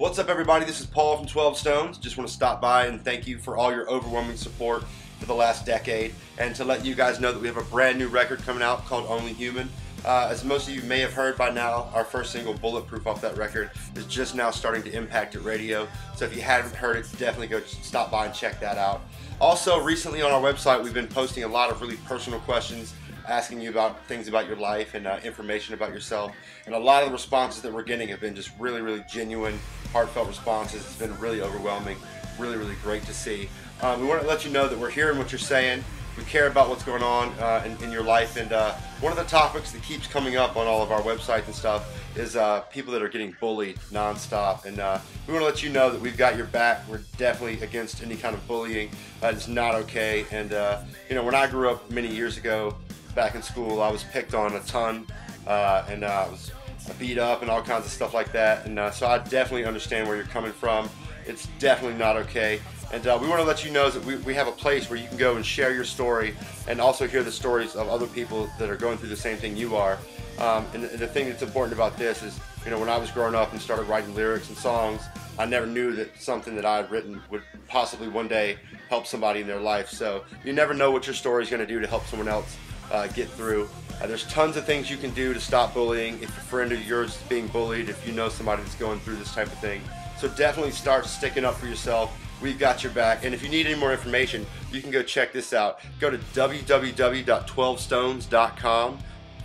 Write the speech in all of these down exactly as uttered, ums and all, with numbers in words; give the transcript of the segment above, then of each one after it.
What's up, everybody? This is Paul from twelve stones. Just want to stop by and thank you for all your overwhelming support for the last decade, and to let you guys know that we have a brand new record coming out called Only Human. Uh, as most of you may have heard by now, our first single, Bulletproof, off that record is just now starting to impact at radio. So if you haven't heard it, definitely go stop by and check that out. Also, recently on our website, we've been posting a lot of really personal questions, asking you about things about your life and uh, information about yourself. And a lot of the responses that we're getting have been just really, really genuine, heartfelt responses. It's been really overwhelming, really, really great to see. Uh, we want to let you know that we're hearing what you're saying. We care about what's going on uh, in, in your life, and uh, one of the topics that keeps coming up on all of our websites and stuff is uh, people that are getting bullied nonstop. And uh, we want to let you know that we've got your back. We're definitely against any kind of bullying. That is not okay. And uh, you know, when I grew up many years ago, back in school, I was picked on a ton, uh, and uh, I was beat up and all kinds of stuff like that. And uh, so I definitely understand where you're coming from. It's definitely not okay. And uh, we want to let you know that we, we have a place where you can go and share your story, and also hear the stories of other people that are going through the same thing you are. Um, and, and the thing that's important about this is, you know, when I was growing up and started writing lyrics and songs, I never knew that something that I had written would possibly one day help somebody in their life. So you never know what your story is going to do to help someone else uh, get through. Uh, there's tons of things you can do to stop bullying. If a friend of yours is being bullied, if you know somebody that's going through this type of thing. So definitely start sticking up for yourself. We've got your back. And if you need any more information, you can go check this out. Go to w w w dot twelve stones dot com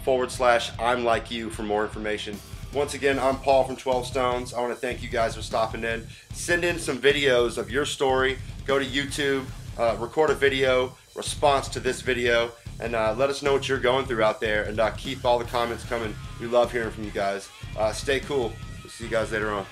forward slash I'm Like You for more information. Once again, I'm Paul from twelve stones. I want to thank you guys for stopping in. Send in some videos of your story. Go to YouTube, uh, record a video, response to this video, and uh, let us know what you're going through out there. And uh, keep all the comments coming. We love hearing from you guys. Uh, stay cool. We'll see you guys later on.